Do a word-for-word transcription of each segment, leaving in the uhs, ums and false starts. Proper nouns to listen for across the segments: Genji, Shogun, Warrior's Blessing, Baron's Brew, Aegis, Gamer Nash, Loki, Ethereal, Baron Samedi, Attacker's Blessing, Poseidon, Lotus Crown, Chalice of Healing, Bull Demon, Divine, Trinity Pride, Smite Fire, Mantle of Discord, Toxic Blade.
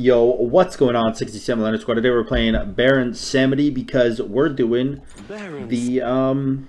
Yo, what's going on, sixty-seven Squad? Today we're playing Baron Samedi because we're doing Barons. the um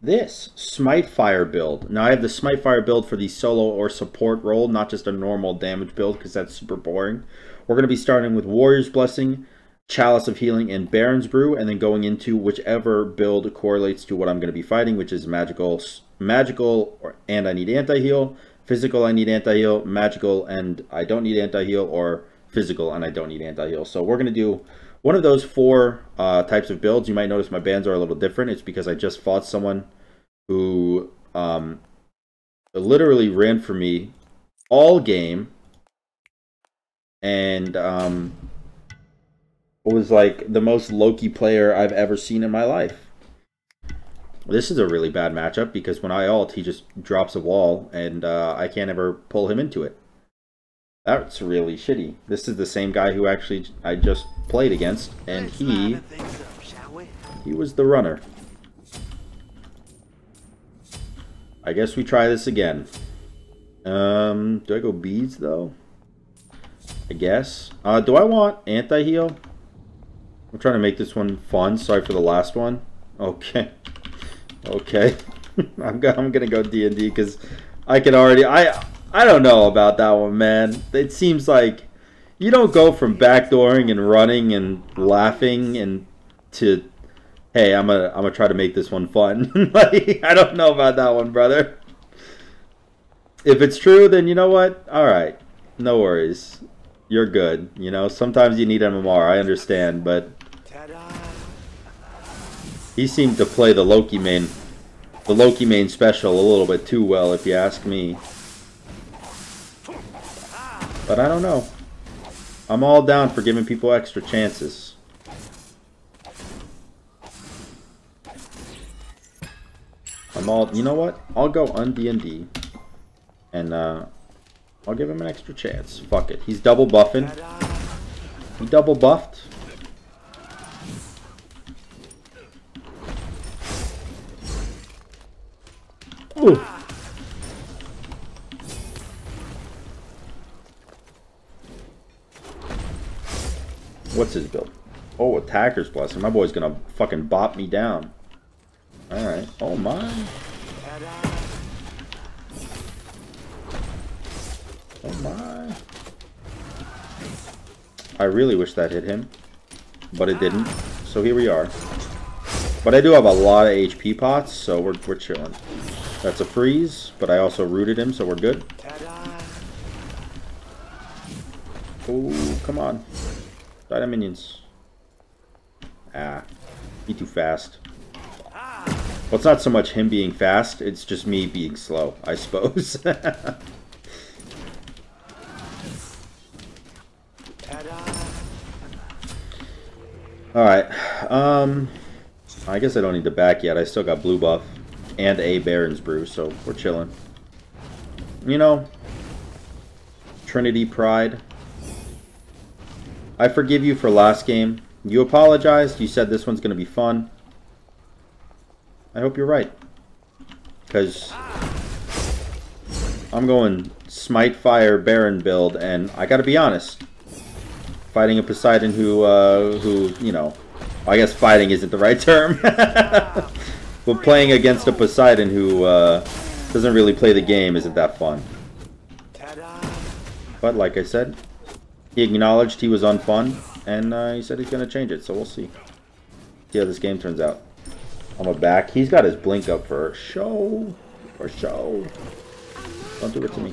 this Smite Fire build. Now I have the Smite Fire build for the solo or support role, not just a normal damage build because that's super boring. We're going to be starting with Warrior's Blessing, Chalice of Healing, and Baron's Brew, and then going into whichever build correlates to what I'm going to be fighting, which is magical, magical, or, and I need anti-heal. Physical, I need anti-heal. Magical, and I don't need anti-heal, or physical, and I don't need anti-heal. So we're going to do one of those four uh, types of builds. You might notice my bans are a little different. It's because I just fought someone who um, literally ran for me all game and um, was like the most Loki player I've ever seen in my life. This is a really bad matchup because when I ult, he just drops a wall, and uh, I can't ever pull him into it. That's really shitty. This is the same guy who actually I just played against, and he... he was the runner. I guess we try this again. Um, do I go beads, though? I guess. Uh, do I want anti-heal? I'm trying to make this one fun. Sorry for the last one. Okay. Okay, I'm go I'm gonna go D and D because I can already I I don't know about that one, man. It seems like you don't go from backdooring and running and laughing and to hey, I'm gonna I'm gonna try to make this one fun. Like, I don't know about that one, brother. If it's true, then you know what? All right, no worries. You're good. You know, sometimes you need M M R. I understand, but. He seemed to play the Loki main, the Loki main special a little bit too well, if you ask me. But I don't know. I'm all down for giving people extra chances. I'm all, you know what? I'll go on D and D, and uh, I'll give him an extra chance. Fuck it. He's double buffing. He double buffed. Ooh. What's his build? Oh, Attacker's Blessing. My boy's gonna fucking bop me down. Alright. Oh my. Oh my. I really wish that hit him. But it didn't. So here we are. But I do have a lot of H P pots, so we're, we're chilling. That's a freeze, but I also rooted him, so we're good. Oh, come on. Die to minions. Ah. Be too fast. Well, it's not so much him being fast, it's just me being slow, I suppose. Alright. Um, I guess I don't need the back yet. I still got blue buff. And a Baron's Brew, so we're chilling. You know, Trinity Pride. I forgive you for last game. You apologized. You said this one's going to be fun. I hope you're right. Because I'm going Smite Fire Baron build, and I got to be honest. Fighting a Poseidon who, uh, who, you know, I guess fighting isn't the right term. But playing against a Poseidon who uh, doesn't really play the game isn't that fun. But like I said, he acknowledged he was unfun, and uh, he said he's going to change it, so we'll see. See how this game turns out. I'm a back. He's got his blink up for show. For show. Don't do it to me.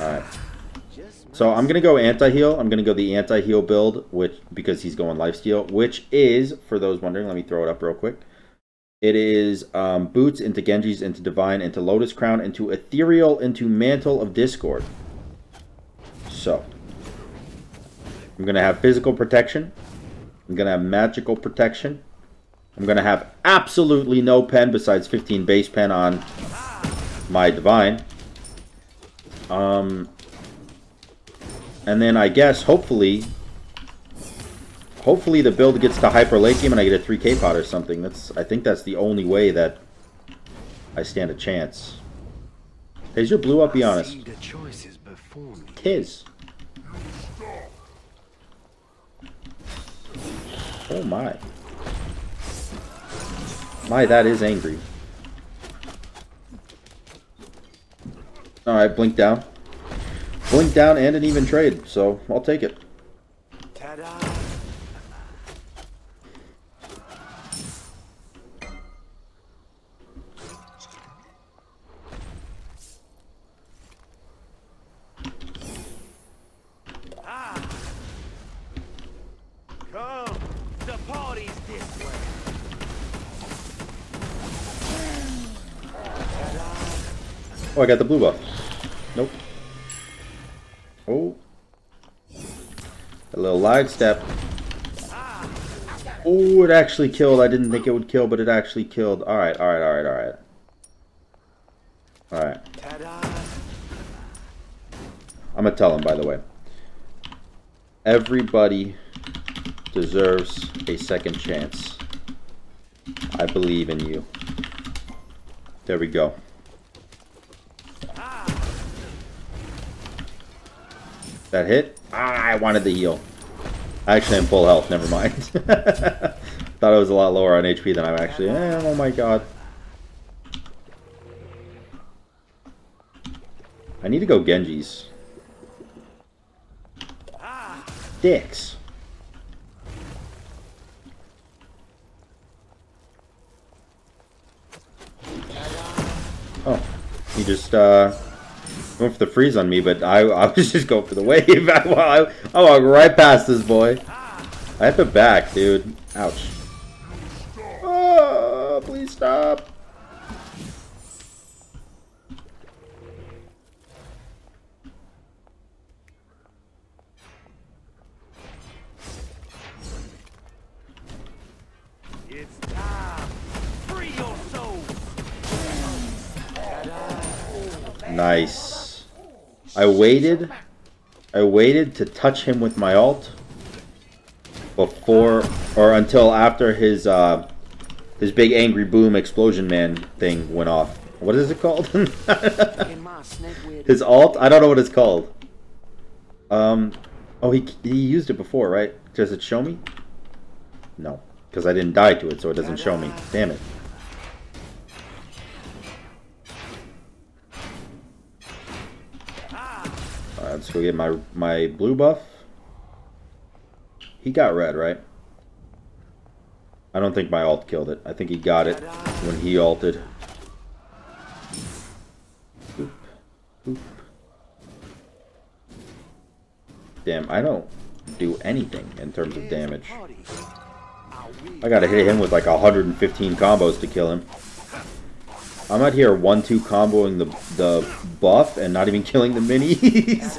Alright. So I'm going to go anti-heal. I'm going to go the anti-heal build, which because he's going lifesteal, which is, for those wondering, let me throw it up real quick. It is um, Boots into Genji's, into Divine, into Lotus Crown, into Ethereal, into Mantle of Discord. So, I'm going to have physical protection. I'm going to have magical protection. I'm going to have absolutely no pen besides fifteen base pen on my Divine. Um, and then I guess, hopefully... Hopefully the build gets to hyper late game and I get a three K pot or something. That's I think that's the only way that I stand a chance. Taser blew up, be honest. Tis. Oh my. My, that is angry. Alright, blink down. Blink down and an even trade, so I'll take it. Ta-da. Oh, I got the blue buff. Nope. Oh. A little live step. Oh, it actually killed. I didn't think it would kill, but it actually killed. Alright, alright, alright, alright. Alright. I'm gonna tell him, by the way. Everybody deserves a second chance. I believe in you. There we go. That hit? Ah, I wanted the heal. I actually am full health, never mind. Thought I was a lot lower on H P than I'm actually. Eh, oh my god. I need to go Genji's. Dicks. Oh, he just, uh... went for the freeze on me, but I, I was just going for the wave. I, I, I walk right past this boy. I have to back, dude. Ouch. Oh, please stop. It's time. Free your soul. Nice. I waited, I waited to touch him with my ult before, or until after his uh, his big angry boom explosion man thing went off. What is it called? His ult? I don't know what it's called. Um, oh, he he used it before, right? Does it show me? No, because I didn't die to it, so it doesn't show me. Damn it. Let's go get my my blue buff. He got red, right? I don't think my ult killed it. I think he got it when he ulted. Oop. Oop. Damn, I don't do anything in terms of damage. I gotta hit him with like one hundred fifteen combos to kill him. I'm out here one two comboing the, the buff and not even killing the minis.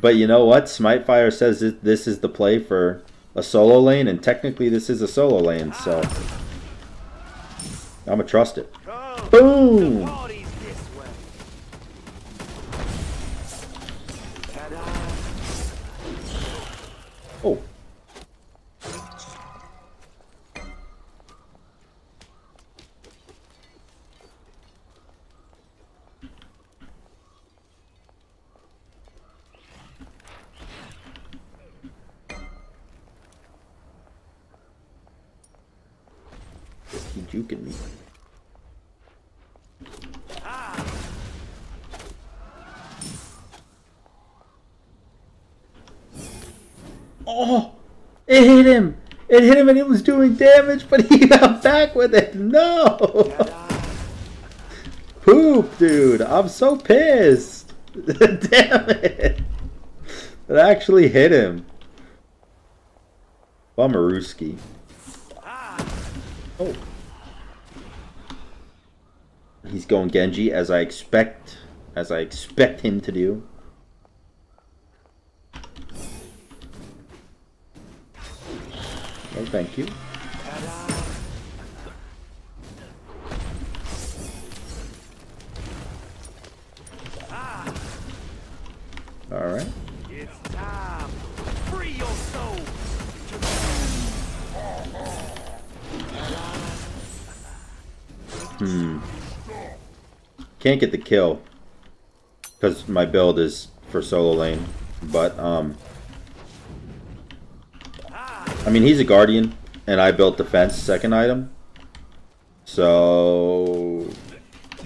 But you know what? Smite Fire says it, this is the play for a solo lane, and technically this is a solo lane, so I'm going to trust it. Boom! Oh. Juking me. Oh! It hit him! It hit him and it was doing damage, but he got back with it! No! Poop, dude! I'm so pissed! Damn it! It actually hit him. Bummerooski. Oh. He's going Genji, as I expect, as I expect him to do. Oh, thank you. All right. It's time. Free your soul. Hmm. Can't get the kill because my build is for solo lane, but um I mean, he's a guardian, and I built defense second item. So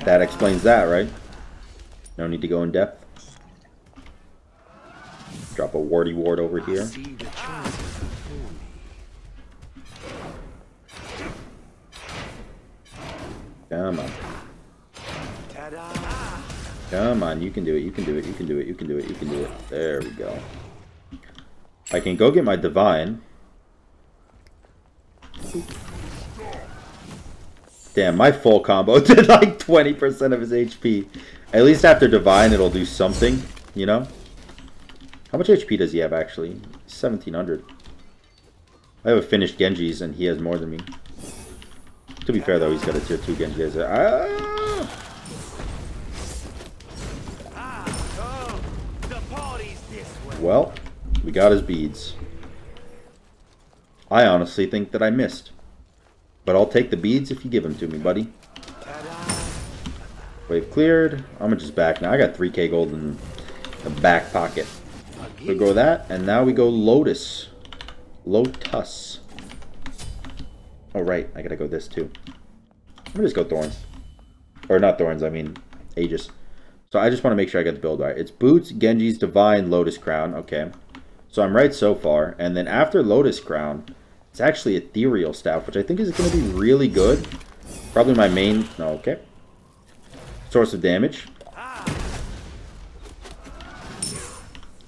that explains that, right? No need to go in depth. Drop a wardy ward over here. Come on. Come on, you can do it, you can do it, you can do it, you can do it, you can do it. There we go. I can go get my Divine. Damn, my full combo did like twenty percent of his H P. At least after Divine, it'll do something, you know? How much H P does he have, actually? seventeen hundred. I have a finished Genji's, and he has more than me. To be fair, though, he's got a tier two Genji. Ah! Well, we got his beads. I honestly think that I missed. But I'll take the beads if you give them to me, buddy. Wave cleared. I'm gonna just back now. I got three K gold in the back pocket. We go that, and now we go Lotus. Lotus. Oh, right. I gotta go this, too. I'm gonna just go Thorns. Or not Thorns, I mean Aegis. So I just want to make sure I get the build right. It's Boots, Genji's, Divine, Lotus Crown. Okay. So I'm right so far. And then after Lotus Crown, it's actually Ethereal Staff, which I think is going to be really good. Probably my main... No, okay. Source of damage.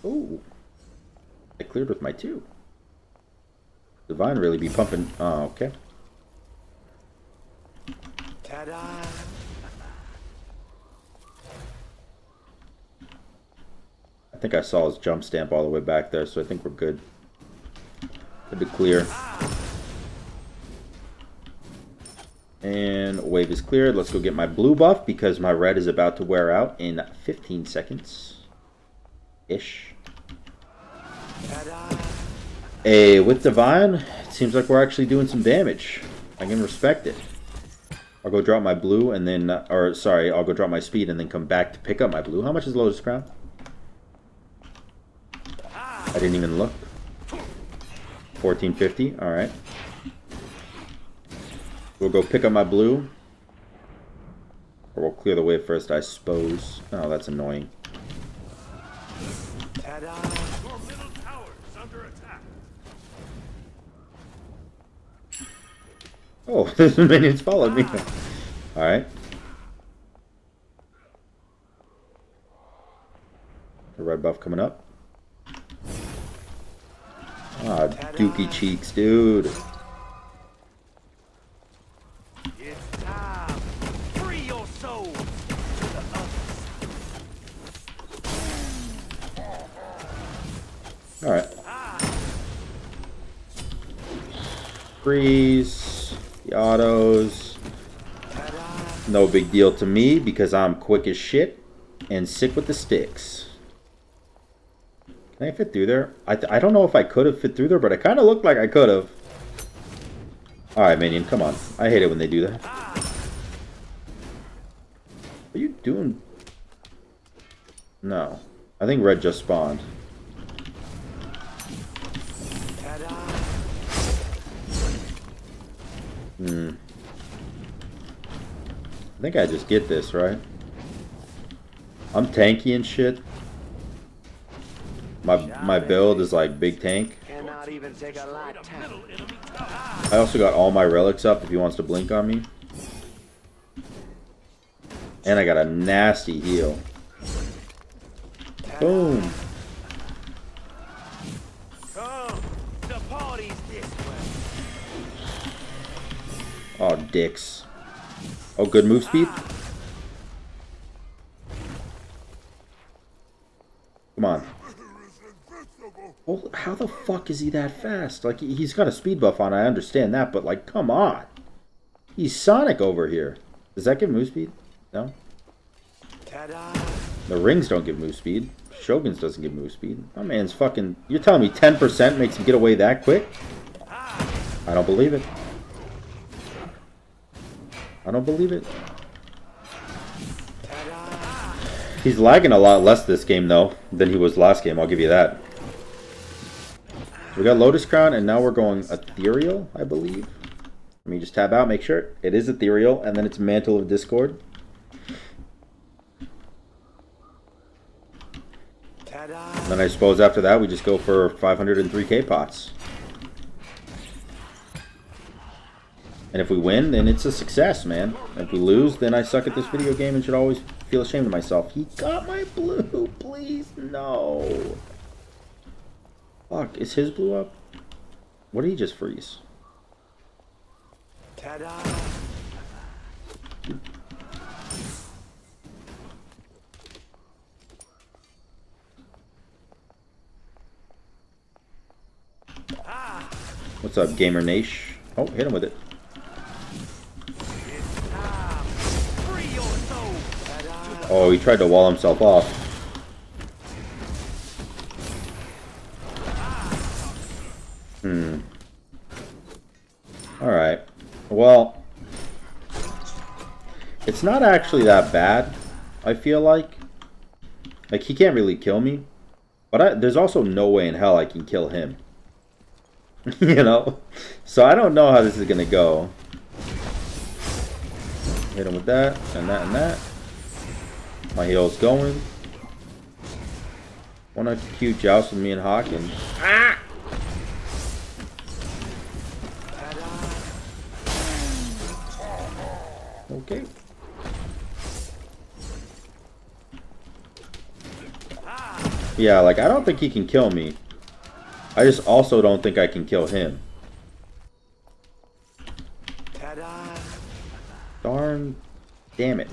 Oh, I cleared with my two. Divine really be pumping. Oh, okay. Ta-da. I think I saw his jump stamp all the way back there, so I think we're good. Good to clear. And wave is cleared. Let's go get my blue buff because my red is about to wear out in fifteen seconds. Ish. Hey, with Divine, it seems like we're actually doing some damage. I can respect it. I'll go drop my blue and then, or sorry, I'll go drop my speed and then come back to pick up my blue. How much is Lotus Crown? I didn't even look. fourteen fifty, alright. We'll go pick up my blue. Or we'll clear the way first, I suppose. Oh, that's annoying. Oh, those minions followed me. Alright. The red buff coming up. Ah, dookie cheeks, dude. It's time. Free your soul to the others. Alright. Freeze. The autos. No big deal to me because I'm quick as shit and sick with the sticks. Can I fit through there? I, th I don't know if I could have fit through there, but it kind of looked like I could have. Alright, minion, come on. I hate it when they do that. What are you doing? No. I think red just spawned. Hmm. I think I just get this, right? I'm tanky and shit. My, my build is like big tank. I also got all my relics up if he wants to blink on me. And I got a nasty heal. Boom. Oh, dicks. Oh, good move speed. Come on. Well, how the fuck is he that fast? Like, he's got a speed buff on, I understand that, but, like, come on. He's Sonic over here. Does that give move speed? No? The rings don't give move speed. Shogun's doesn't give move speed. My man's fucking... You're telling me ten percent makes him get away that quick? I don't believe it. I don't believe it. He's lagging a lot less this game, though, than he was last game. I'll give you that. We got Lotus Crown, and now we're going Ethereal, I believe. Let me just tab out, make sure. It is Ethereal, and then it's Mantle of Discord. And then I suppose after that, we just go for five hundred three K pots. And if we win, then it's a success, man. If we lose, then I suck at this video game and should always feel ashamed of myself. He got my blue, please, no. Fuck, is his blue up? What did he just freeze? Ta-da! What's up, Gamer Nash? Oh, hit him with it. Oh, he tried to wall himself off. Hmm. Alright. Well, it's not actually that bad, I feel like. Like, he can't really kill me. But I, there's also no way in hell I can kill him. You know? So I don't know how this is going to go. Hit him with that, and that, and that. My heel's going. Want to cute joust with me and Hawkins. Ah! Okay. Yeah, like, I don't think he can kill me. I just also don't think I can kill him. Darn. Damn it.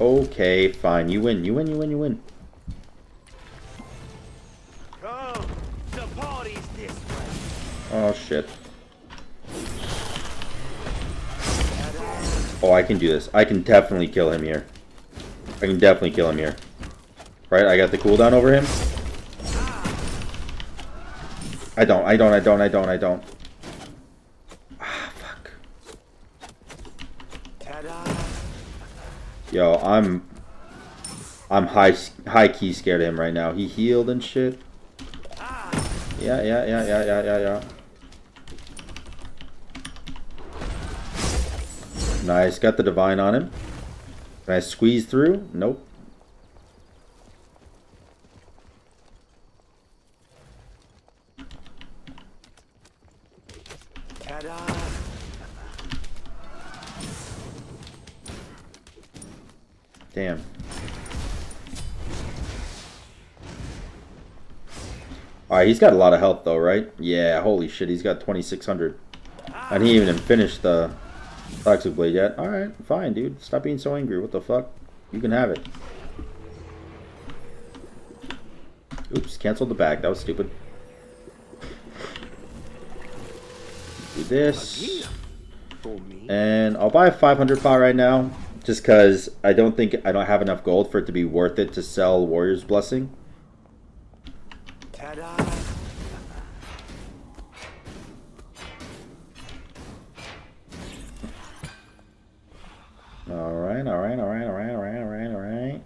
Okay, fine. You win, you win, you win, you win. Oh, shit. Oh, I can do this. I can definitely kill him here. I can definitely kill him here. Right? I got the cooldown over him. I don't. I don't. I don't. I don't. I don't. Ah, fuck. Yo, I'm... I'm high, high key scared of him right now. He healed and shit. Yeah, yeah, yeah, yeah, yeah, yeah, yeah. Nice, got the Divine on him. Can I squeeze through? Nope. Damn. Alright, he's got a lot of health though, right? Yeah, holy shit, he's got twenty-six hundred. And he even finished the... Toxic Blade yet? Alright, fine, dude. Stop being so angry. What the fuck? You can have it. Oops, canceled the bag. That was stupid. Do this. And I'll buy a five hundred pot right now. Just because I don't think I don't have enough gold for it to be worth it to sell Warrior's Blessing. Ta-da. Alright, alright, alright, alright, alright, alright,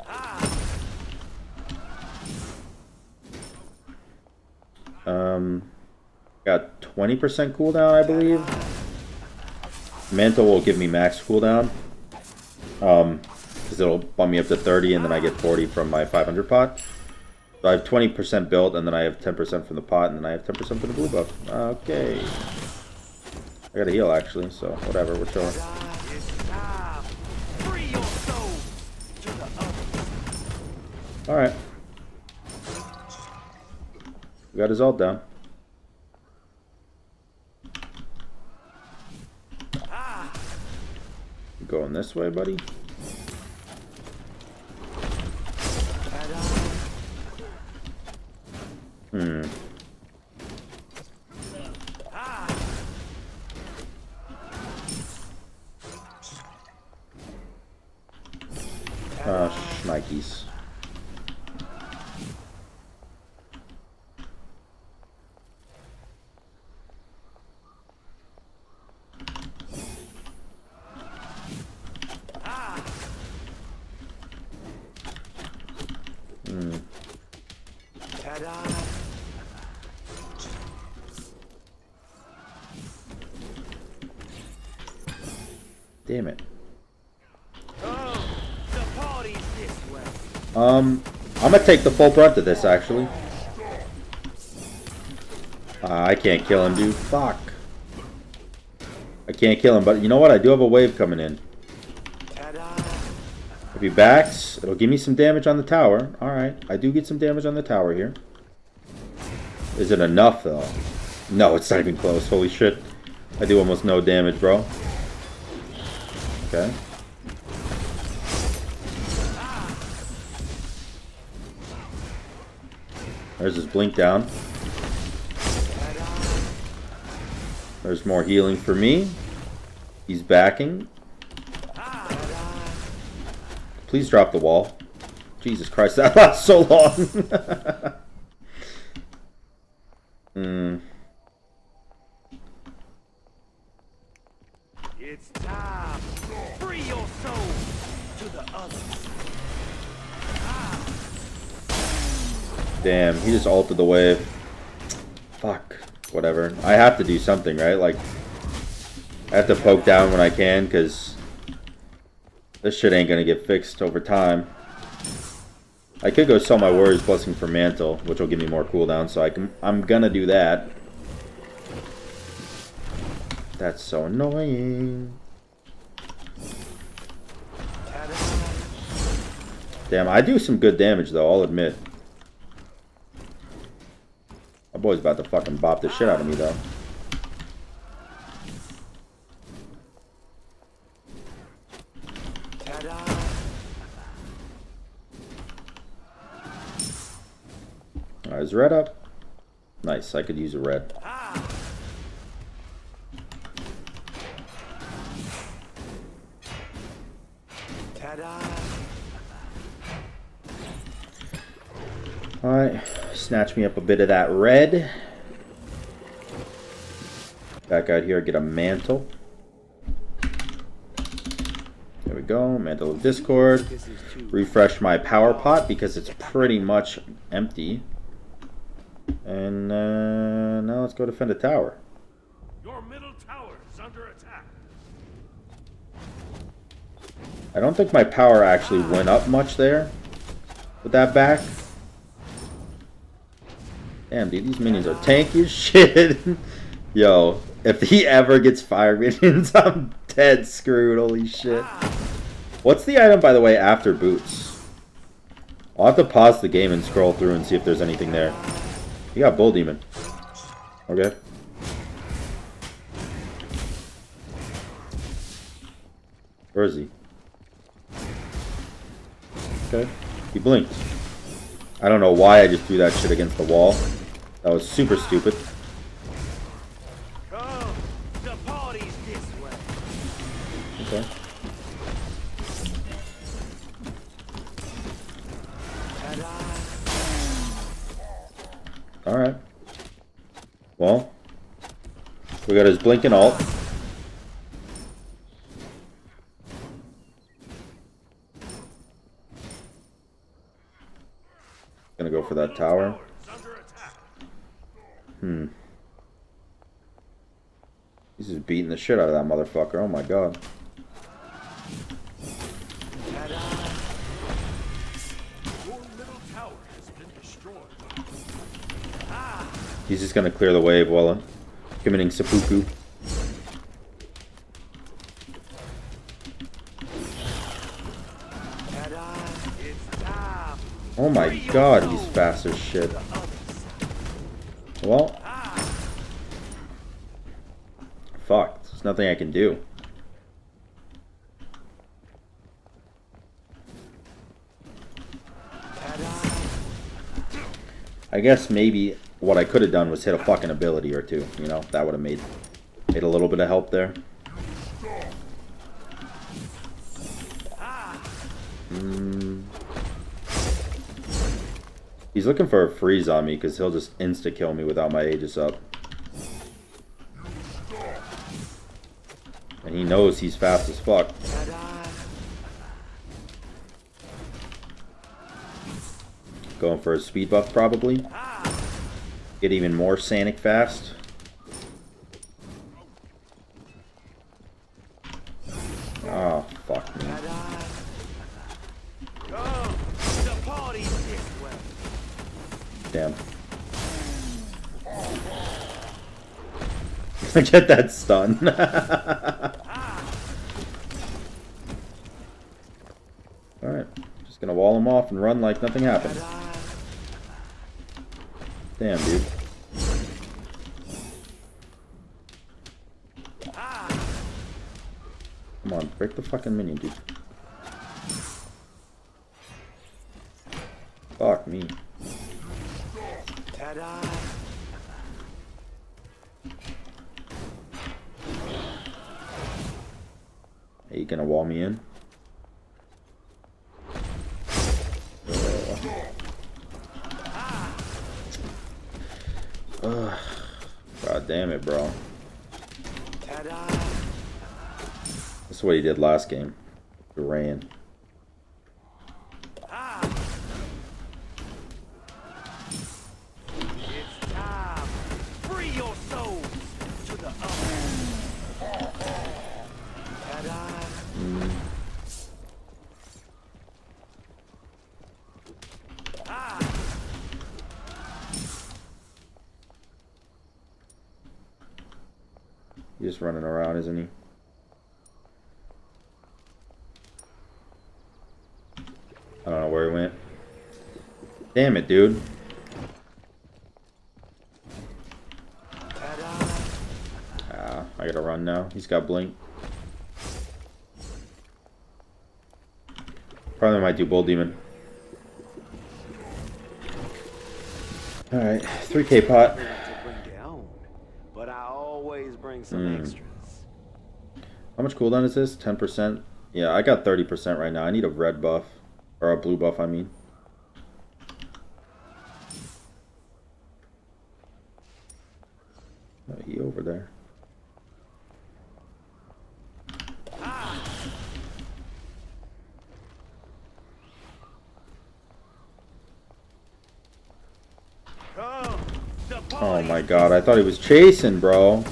alright. Um, got twenty percent cooldown, I believe. Mantle will give me max cooldown. Um, because it'll bump me up to thirty and then I get forty from my five hundred pot. So I have twenty percent built and then I have ten percent from the pot and then I have ten percent from the blue buff. Okay. I gotta heal actually, so whatever, we're chilling. Alright. We got his ult down. Going this way, buddy. Hmm. Ah, uh, shnikes. Damn it. Um, I'm gonna take the full brunt of this, actually. Uh, I can't kill him, dude. Fuck. I can't kill him, but you know what? I do have a wave coming in. If he backs, it'll give me some damage on the tower. Alright, I do get some damage on the tower here. Is it enough, though? No, it's not even close. Holy shit. I do almost no damage, bro. Okay. There's his blink down. There's more healing for me. He's backing. Please drop the wall. Jesus Christ, that lasts so long. mm. It's time. Free your soul to the others. Damn, he just ulted the wave. Fuck. Whatever. I have to do something, right? Like, I have to poke down when I can, because this shit ain't gonna get fixed over time. I could go sell my Warrior's Blessing for Mantle, which will give me more cooldown, so I can, I'm gonna do that. That's so annoying. Damn, I do some good damage though, I'll admit. My boy's about to fucking bop the shit out of me though. Alright, is red up? Nice, I could use a red. Alright, snatch me up a bit of that red. Back out here, get a mantle. There we go, Mantle of Discord. Refresh my power pot because it's pretty much empty. And uh, now let's go defend a tower. Your middle tower is under attack. I don't think my power actually went up much there with that back. Damn, dude, these minions are tanky as shit. Yo, if he ever gets fire minions, I'm dead screwed. Holy shit. What's the item, by the way, after boots? I'll have to pause the game and scroll through and see if there's anything there. You got Bull Demon. Okay. Where is he? Okay. He blinked. I don't know why I just threw that shit against the wall. That was super stupid. Okay. Alright. Well, we got his blinking ult. Gonna go for that tower. Hmm. He's just beating the shit out of that motherfucker. Oh my god. He's just gonna clear the wave while I'm committing seppuku. Oh my god, he's fast as shit. Well, fuck, there's nothing I can do. I guess maybe what I could have done was hit a fucking ability or two, you know, that would have made, made a little bit of help there. Mm. He's looking for a freeze on me because he'll just insta-kill me without my Aegis up. And he knows he's fast as fuck. Going for a speed buff probably. Get even more Sanic fast. Oh, fuck me. Damn. Get that stun. Alright, just gonna wall him off and run like nothing happened. Damn, dude. Come on, break the fucking minion, dude. Fuck me. Are you gonna wall me in? Ugh. God damn it, bro. That's what he did last game. He ran. He's just running around, isn't he? I don't know where he went. Damn it, dude. Ah, I gotta run now. He's got blink. Probably might do Bull Demon. Alright, three K pot. Some mm. extras. How much cooldown is this? ten percent? Yeah, I got thirty percent right now. I need a red buff. Or a blue buff, I mean. Oh, he over there. Ah. Oh my god, I thought he was chasing, bro.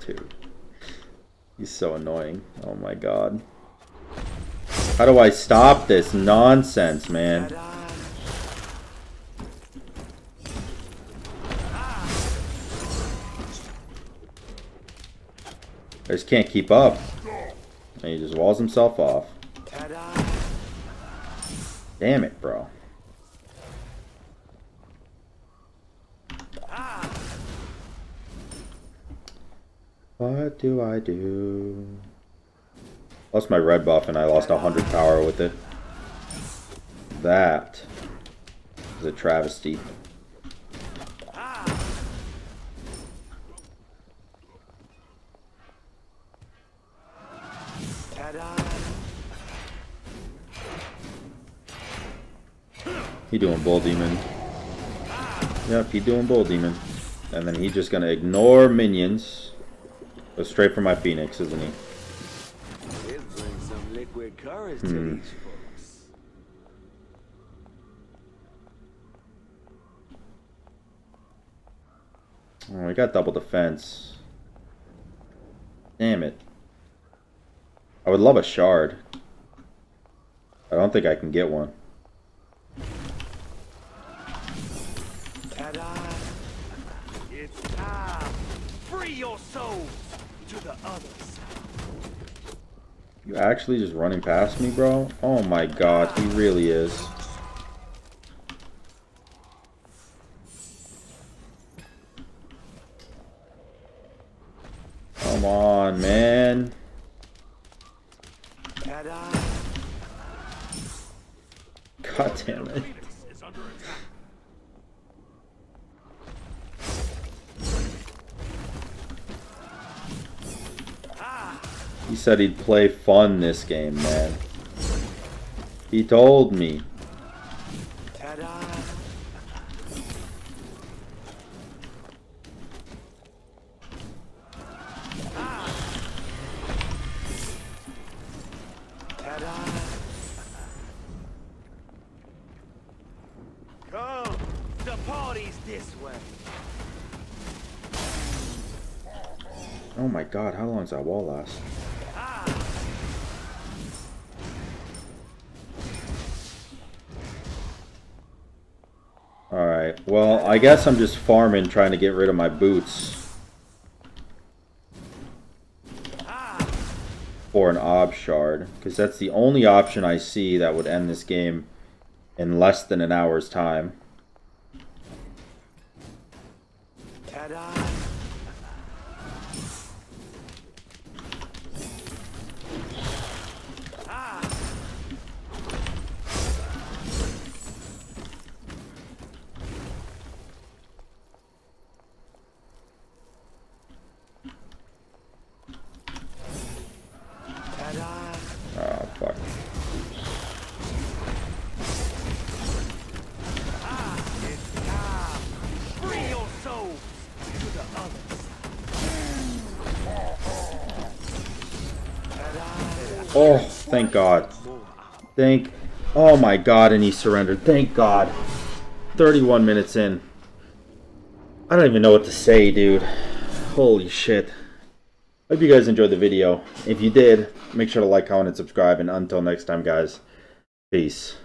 Dude, he's so annoying. Oh my god. How do I stop this nonsense, man? I just can't keep up. And he just walls himself off. Damn it, bro. What do I do? Lost my red buff and I lost one hundred power with it. That is a travesty. He doing Bull Demon. Yep, he doing Bull Demon. And then he just gonna ignore minions. Go straight for my Phoenix, isn't he? It brings some liquid courage to mm. these folks. Oh, we got double defense. Damn it. I would love a shard. I don't think I can get one. It's time. Free your soul. To the others. You actually just running past me, bro? Oh my god, he really is. Come on, man. God damn it. He said he'd play fun this game, man. He told me. Oh my god, how long does that wall last? Alright, well, I guess I'm just farming, trying to get rid of my boots. Or an ob shard, because that's the only option I see that would end this game in less than an hour's time. Oh, thank God. Thank... Oh my God, and he surrendered. Thank God. thirty-one minutes in. I don't even know what to say, dude. Holy shit. Hope you guys enjoyed the video. If you did, make sure to like, comment, and subscribe. And until next time, guys. Peace.